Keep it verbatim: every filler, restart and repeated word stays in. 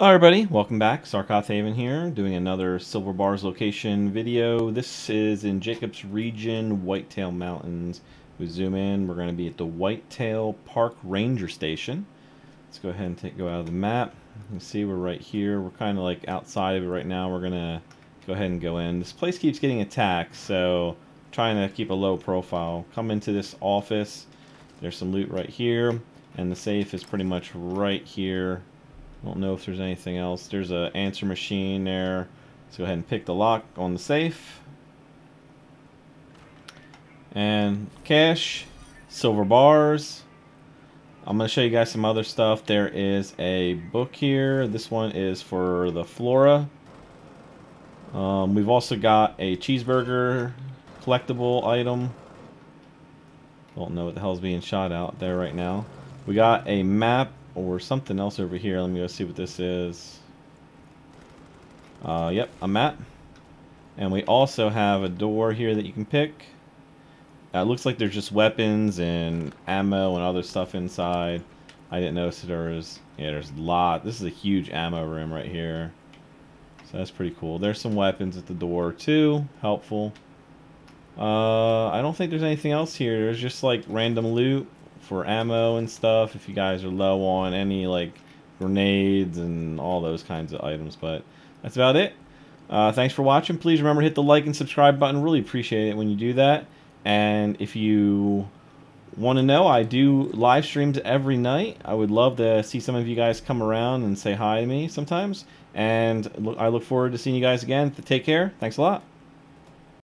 Hi everybody, welcome back. Sarcoth Haven here, doing another Silver Bars location video. This is in Jacobs region, Whitetail Mountains. We zoom in, we're going to be at the Whitetail Park Ranger Station. Let's go ahead and take, go out of the map. You can see we're right here. We're kind of like outside of it right now. We're going to go ahead and go in. This place keeps getting attacked, so I'm trying to keep a low profile. Come into this office. There's some loot right here, and the safe is pretty much right here. I don't know if there's anything else. There's an answer machine there. Let's go ahead and pick the lock on the safe. And cash, silver bars. I'm going to show you guys some other stuff. There is a book here. This one is for the flora. Um, we've also got a cheeseburger collectible item. Don't know what the hell's being shot out there right now. We got a map. Or something else over here. Let me go see what this is. Uh, yep, a map. And we also have a door here that you can pick. Uh, it looks like there's just weapons and ammo and other stuff inside. I didn't notice that there was... Yeah, there's a lot. This is a huge ammo room right here. So that's pretty cool. There's some weapons at the door too. Helpful. Uh, I don't think there's anything else here. There's just like random loot for ammo and stuff if you guys are low on any like grenades and all those kinds of items. But that's about it. Uh, thanks for watching. Please remember to hit the like and subscribe button. Really appreciate it when you do that. And if you want to know, I do live streams every night. I would love to see some of you guys come around and say hi to me sometimes. And I look forward to seeing you guys again. Take care. Thanks a lot.